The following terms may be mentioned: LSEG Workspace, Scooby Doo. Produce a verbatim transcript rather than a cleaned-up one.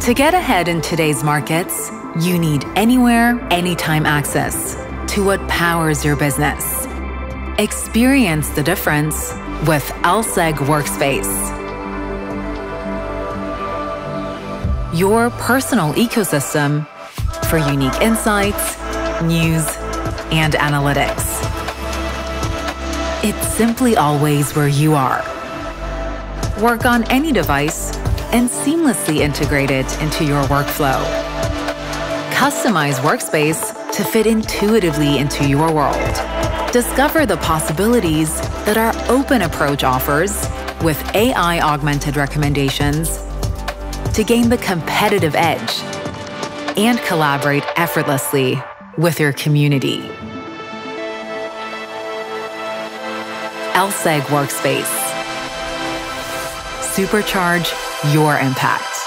To get ahead in today's markets, you need anywhere, anytime access to what powers your business. Experience the difference with L S E G Workspace. Your personal ecosystem for unique insights, news, and analytics. It's simply always where you are. Work on any device and seamlessly integrate it into your workflow. Customize Workspace to fit intuitively into your world. Discover the possibilities that our open approach offers with A I-augmented recommendations to gain the competitive edge and collaborate effortlessly with your community. L S E G Workspace. Supercharge your impact.